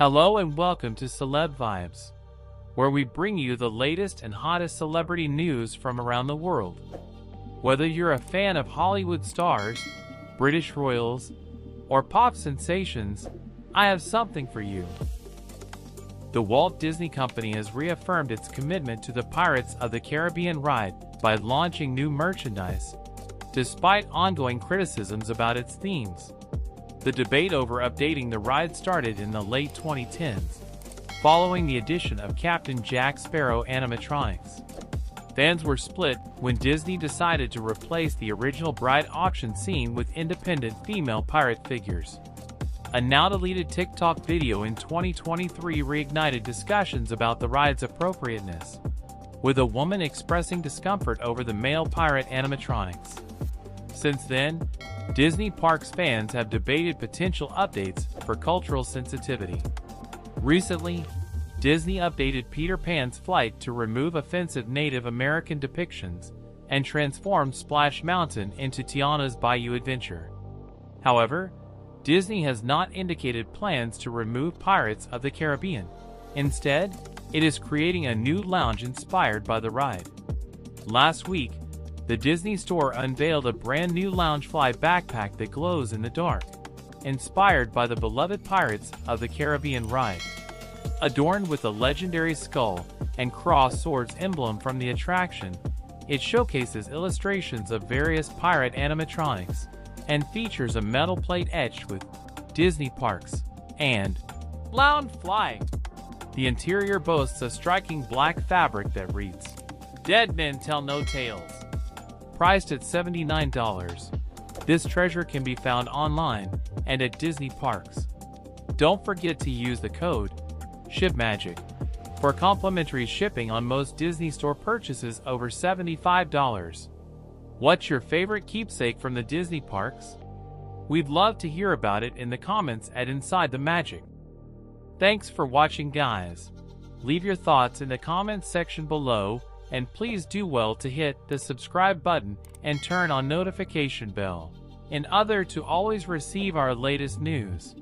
Hello and welcome to Celeb Vibes, where we bring you the latest and hottest celebrity news from around the world. Whether you're a fan of Hollywood stars, British royals, or pop sensations, I have something for you. The Walt Disney Company has reaffirmed its commitment to the Pirates of the Caribbean ride by launching new merchandise, despite ongoing criticisms about its themes. The debate over updating the ride started in the late 2010s, following the addition of Captain Jack Sparrow animatronics. Fans were split when Disney decided to replace the original bride auction scene with independent female pirate figures. A now-deleted TikTok video in 2023 reignited discussions about the ride's appropriateness, with a woman expressing discomfort over the male pirate animatronics. Since then, Disney Parks fans have debated potential updates for cultural sensitivity. Recently, Disney updated Peter Pan's Flight to remove offensive Native American depictions and transformed Splash Mountain into Tiana's Bayou Adventure. However, Disney has not indicated plans to remove Pirates of the Caribbean. Instead, it is creating a new lounge inspired by the ride. Last week, the Disney Store unveiled a brand new Loungefly backpack that glows in the dark, inspired by the beloved Pirates of the Caribbean ride. Adorned with a legendary skull and cross swords emblem from the attraction, it showcases illustrations of various pirate animatronics and features a metal plate etched with Disney Parks and Loungefly. The interior boasts a striking black fabric that reads, "Dead Men Tell No Tales." Priced at $79, this treasure can be found online and at Disney Parks. Don't forget to use the code SHIPMAGIC for complimentary shipping on most Disney Store purchases over $75. What's your favorite keepsake from the Disney Parks? We'd love to hear about it in the comments at Inside the Magic. Thanks for watching, guys. Leave your thoughts in the comments section below, and please do well to hit the subscribe button and turn on notification bell in order to always receive our latest news.